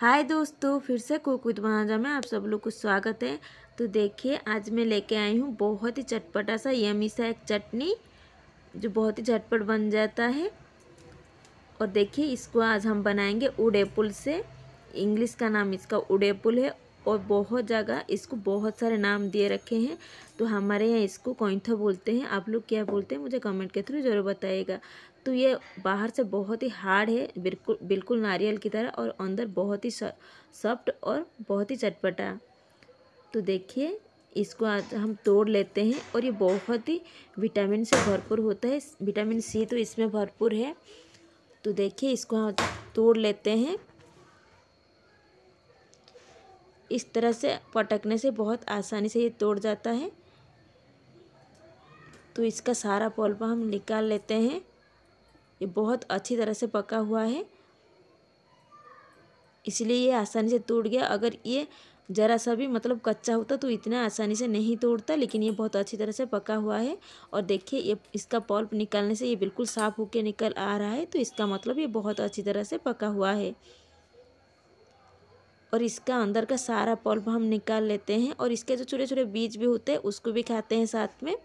हाय दोस्तों, फिर से कुक विद बनाजा में आप सब लोग को स्वागत है। तो देखिए आज मैं लेके आई हूँ बहुत ही चटपटा सा यमी सा एक चटनी जो बहुत ही झटपट बन जाता है। और देखिए इसको आज हम बनाएंगे उड़ेपुल से। इंग्लिश का नाम इसका उड़ेपुल है और बहुत जगह इसको बहुत सारे नाम दिए रखे हैं। तो हमारे यहाँ इसको कौंथा बोलते हैं, आप लोग क्या बोलते हैं मुझे कमेंट के थ्रू ज़रूर बताइएगा। तो ये बाहर से बहुत ही हार्ड है, बिल्कुल नारियल की तरह, और अंदर बहुत ही सॉफ्ट और बहुत ही चटपटा। तो देखिए इसको आज हम तोड़ लेते हैं। और ये बहुत ही विटामिन से भरपूर होता है, विटामिन सी तो इसमें भरपूर है। तो देखिए इसको हम तोड़ लेते हैं। इस तरह से पटकने से बहुत आसानी से ये तोड़ जाता है। तो इसका सारा पल्प हम निकाल लेते हैं। ये बहुत अच्छी तरह से पका हुआ है इसलिए ये आसानी से टूट गया। अगर ये ज़रा सा भी मतलब कच्चा होता तो इतना आसानी से नहीं टूटता, लेकिन ये बहुत अच्छी तरह से पका हुआ है। और देखिए ये इसका पल्प निकालने से ये बिल्कुल साफ होकर निकल आ रहा है। तो इसका मतलब ये बहुत अच्छी तरह से पका हुआ है। और इसका अंदर का सारा पल्प हम निकाल लेते हैं। और इसके जो छोटे छोटे बीज भी होते हैं उसको भी खाते हैं साथ में।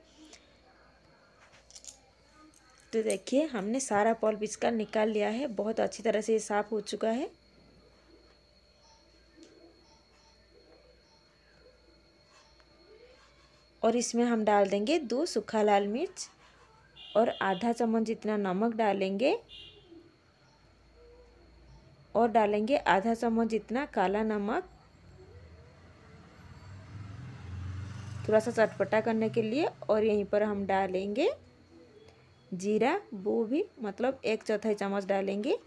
तो देखिए हमने सारा पल्प इसका निकाल लिया है, बहुत अच्छी तरह से ये साफ हो चुका है। और इसमें हम डाल देंगे 2 सूखा लाल मिर्च और आधा चम्मच जितना नमक डालेंगे। और डालेंगे आधा चम्मच जितना काला नमक, थोड़ा सा चटपटा करने के लिए। और यहीं पर हम डालेंगे जीरा, वो भी मतलब 1/4 चम्मच डालेंगे।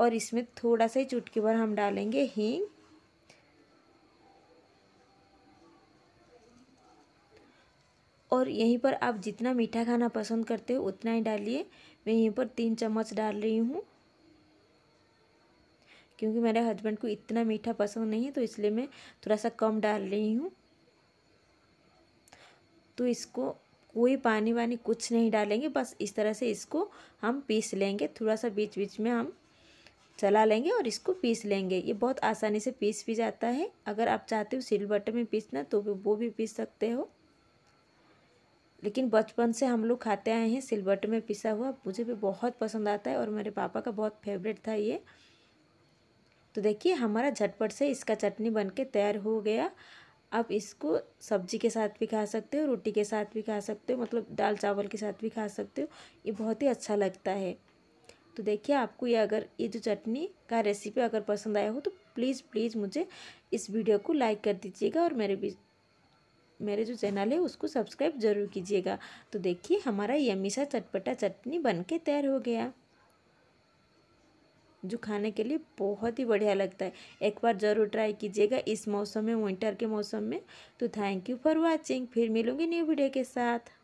और इसमें थोड़ा सा ही चुटकी भर हम डालेंगे हींग। और यहीं पर आप जितना मीठा खाना पसंद करते हो उतना ही डालिए। मैं यहीं पर 3 चम्मच डाल रही हूँ क्योंकि मेरे हस्बैंड को इतना मीठा पसंद नहीं है, तो इसलिए मैं थोड़ा सा कम डाल रही हूँ। तो इसको कोई पानी वानी कुछ नहीं डालेंगे, बस इस तरह से इसको हम पीस लेंगे। थोड़ा सा बीच बीच में हम चला लेंगे और इसको पीस लेंगे। ये बहुत आसानी से पीस भी जाता है। अगर आप चाहते हो सिलबट्टे में पीसना तो वो भी पीस सकते हो, लेकिन बचपन से हम लोग खाते आए हैं सिलबट्टे में पिसा हुआ। मुझे भी बहुत पसंद आता है और मेरे पापा का बहुत फेवरेट था ये। तो देखिए हमारा झटपट से इसका चटनी बनके तैयार हो गया। आप इसको सब्जी के साथ भी खा सकते हो, रोटी के साथ भी खा सकते हो, मतलब दाल चावल के साथ भी खा सकते हो। ये बहुत ही अच्छा लगता है। तो देखिए आपको ये जो चटनी का रेसिपी अगर पसंद आया हो तो प्लीज़ मुझे इस वीडियो को लाइक कर दीजिएगा और मेरे जो चैनल है उसको सब्सक्राइब ज़रूर कीजिएगा। तो देखिए हमारा यमी सा चटपटा चटनी बन के तैयार हो गया, जो खाने के लिए बहुत ही बढ़िया लगता है। एक बार ज़रूर ट्राई कीजिएगा इस मौसम में, विंटर के मौसम में। तो थैंक यू फॉर वाचिंग, फिर मिलूँगी न्यू वीडियो के साथ।